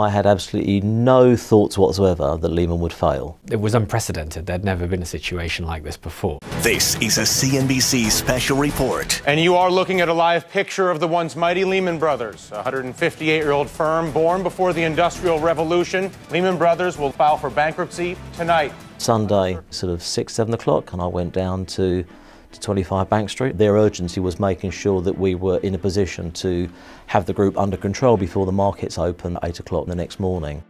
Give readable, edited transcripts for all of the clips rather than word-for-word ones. I had absolutely no thoughts whatsoever that Lehman would fail. It was unprecedented. There'd never been a situation like this before. This is a CNBC special report. And you are looking at a live picture of the once mighty Lehman Brothers, a 158-year-old firm born before the Industrial Revolution. Lehman Brothers will file for bankruptcy tonight. Sunday, sort of 6, 7 o'clock, and I went down to 25 Bank Street. Their urgency was making sure that we were in a position to have the group under control before the markets open at 8 o'clock the next morning.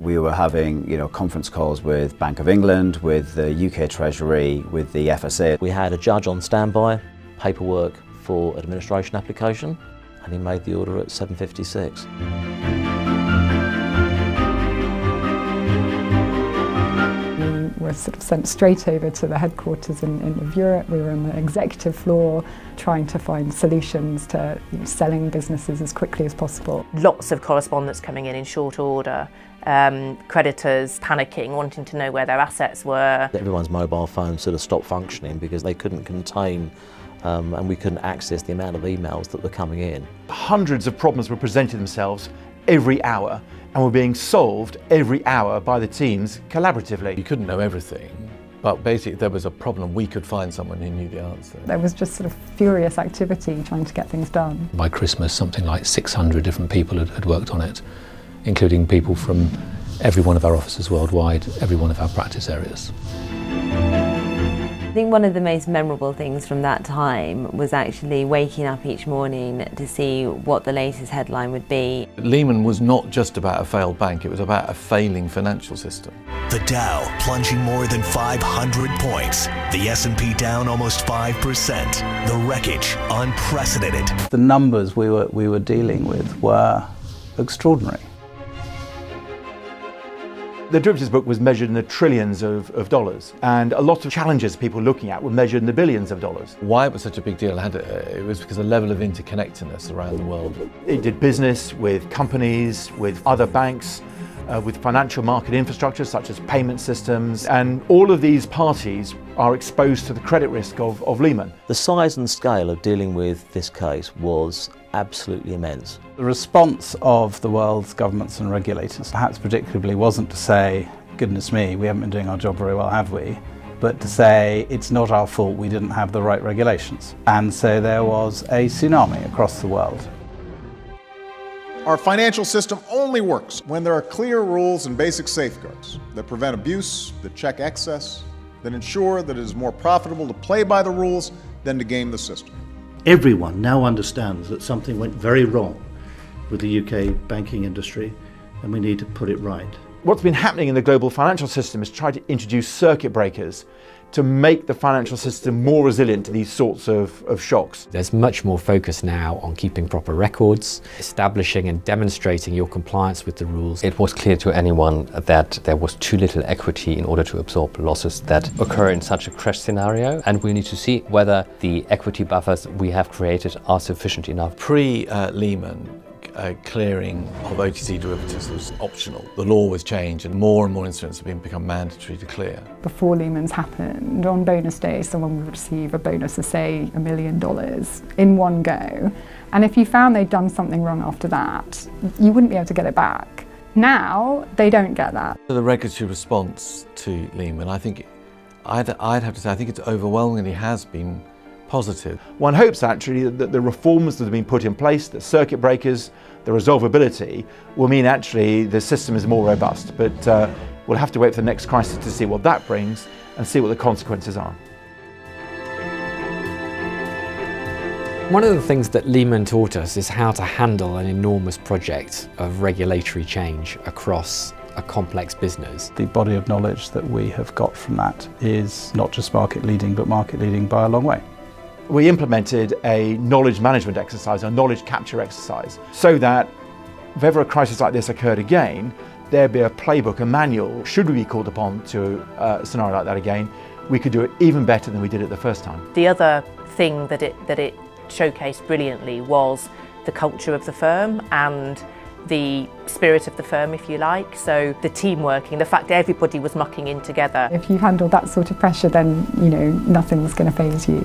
We were having, conference calls with Bank of England, with the UK Treasury, with the FSA. We had a judge on standby, paperwork for an administration application, and he made the order at 7:56. Were sort of sent straight over to the headquarters in Europe. We were on the executive floor trying to find solutions to selling businesses as quickly as possible. Lots of correspondence coming in short order, creditors panicking, wanting to know where their assets were. Everyone's mobile phone sort of stopped functioning because they couldn't contain and we couldn't access the amount of emails that were coming in. Hundreds of problems were presenting themselves every hour, and were being solved every hour by the teams collaboratively. You couldn't know everything, but basically if there was a problem, we could find someone who knew the answer. There was just sort of furious activity trying to get things done. By Christmas, something like 600 different people had worked on it, including people from every one of our offices worldwide, every one of our practice areas. I think one of the most memorable things from that time was actually waking up each morning to see what the latest headline would be. Lehman was not just about a failed bank, it was about a failing financial system. The Dow plunging more than 500 points, the S&P down almost 5%, the wreckage unprecedented. The numbers we were dealing with were extraordinary. The derivatives book was measured in the trillions of dollars, and a lot of challenges people looking at were measured in the billions of dollars. Why it was such a big deal, it was because of the level of interconnectedness around the world. It did business with companies, with other banks, with financial market infrastructure such as payment systems, and all of these parties are exposed to the credit risk of Lehman. The size and scale of dealing with this case was absolutely immense. The response of the world's governments and regulators perhaps predictably wasn't to say, goodness me, we haven't been doing our job very well, have we? But to say, it's not our fault, we didn't have the right regulations. And so there was a tsunami across the world. Our financial system only works when there are clear rules and basic safeguards that prevent abuse, that check excess, that ensure that it is more profitable to play by the rules than to game the system. Everyone now understands that something went very wrong with the UK banking industry, and we need to put it right. What's been happening in the global financial system is trying to introduce circuit breakers to make the financial system more resilient to these sorts of shocks. There's much more focus now on keeping proper records, establishing and demonstrating your compliance with the rules. It was clear to anyone that there was too little equity in order to absorb losses that occur in such a crash scenario, and we need to see whether the equity buffers we have created are sufficient enough. Pre-Lehman, clearing of OTC derivatives was optional. The law was changed and more instruments have become mandatory to clear. Before Lehman's happened, on bonus day someone would receive a bonus of say $1 million in one go, and if you found they'd done something wrong after that, you wouldn't be able to get it back. Now they don't get that. The regulatory response to Lehman, I think, I'd have to say, I think it's overwhelmingly has been positive. One hopes actually that the reforms that have been put in place, the circuit breakers, the resolvability, will mean actually the system is more robust, but we'll have to wait for the next crisis to see what that brings and see what the consequences are. One of the things that Lehman taught us is how to handle an enormous project of regulatory change across a complex business. The body of knowledge that we have got from that is not just market leading, but market leading by a long way. We implemented a knowledge management exercise, a knowledge capture exercise, so that if ever a crisis like this occurred again, there'd be a playbook, a manual. Should we be called upon to a scenario like that again, we could do it even better than we did it the first time. The other thing that it showcased brilliantly was the culture of the firm and the spirit of the firm, if you like. So the team working, the fact that everybody was mucking in together. If you handle that sort of pressure, then nothing was going to faze you.